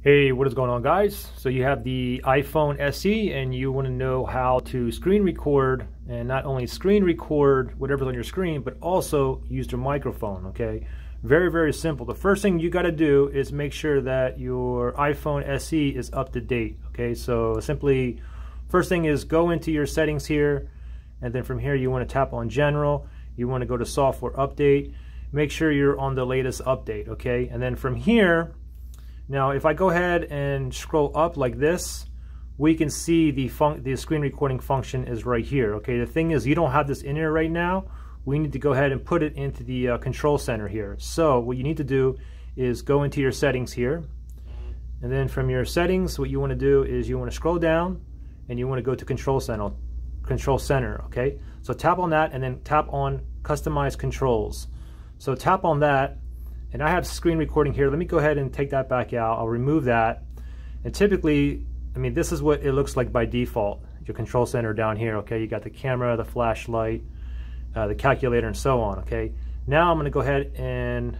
Hey, what is going on, guys? So you have the iPhone SE and you want to know how to screen record, and not only screen record whatever's on your screen, but also use your microphone, okay? Very simple. The first thing you got to do is make sure that your iPhone SE is up to date, okay? So simply, first thing is go into your settings here, and then from here you want to tap on General, you want to go to Software Update, make sure you're on the latest update, okay? And then from here, now, if I go ahead and scroll up like this, we can see the screen recording function is right here, okay? The thing is, you don't have this in here right now. We need to go ahead and put it into the control center here. So what you need to do is go into your settings here. And then from your settings, what you want to do is you want to scroll down and you want to go to control center, okay? So tap on that and then tap on customize controls. So tap on that. And I have screen recording here. Let me go ahead and take that back out. I'll remove that. And typically, I mean, this is what it looks like by default, your control center down here, okay? You got the camera, the flashlight, the calculator, and so on, okay? Now I'm gonna go ahead and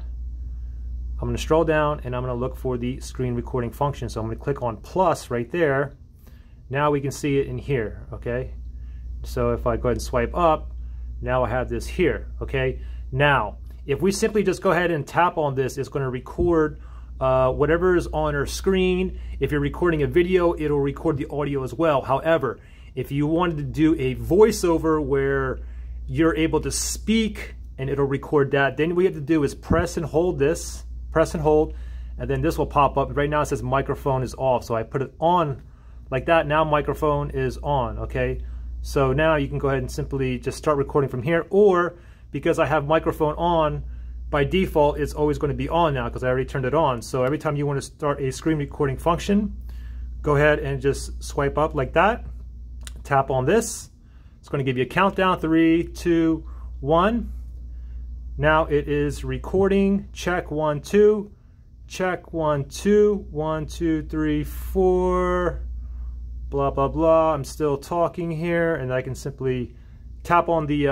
I'm gonna scroll down and I'm gonna look for the screen recording function. So I'm gonna click on plus right there. Now we can see it in here, okay? So if I go ahead and swipe up, now I have this here, okay? Now, if we simply just go ahead and tap on this, it's going to record whatever is on our screen. If you're recording a video, it'll record the audio as well. However, if you wanted to do a voiceover where you're able to speak and it'll record that, then what we have to do is press and hold this, press and hold, and then this will pop up. Right now it says microphone is off, so I put it on like that. Now microphone is on, okay? So now you can go ahead and simply just start recording from here, or because I have microphone on, by default, it's always going to be on now because I already turned it on. So every time you want to start a screen recording function, go ahead and just swipe up like that. Tap on this. It's going to give you a countdown, 3, 2, 1. Now it is recording. Check 1, 2. Check 1, 2. 1, 2, 3, 4. Blah, blah, blah. I'm still talking here, and I can simply tap on the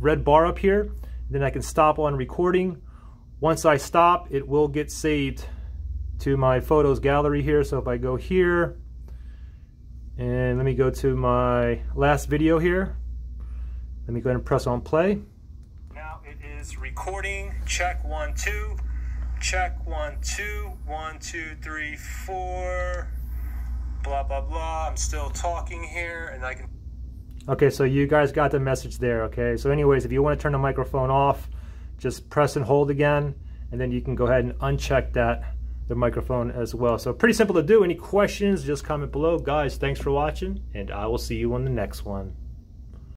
red bar up here, then I can stop on recording. Once I stop, it will get saved to my photos gallery here. So if I go here, and let me go to my last video here. Let me go ahead and press on play. Now it is recording. Check 1, 2. Check 1, 2. 1, 2, 3, 4. Blah, blah, blah. I'm still talking here, and I can... Okay, so you guys got the message there, okay? So anyways, if you want to turn the microphone off, just press and hold again, and then you can go ahead and uncheck that, the microphone as well. So pretty simple to do. Any questions, just comment below. Guys, thanks for watching, and I will see you on the next one.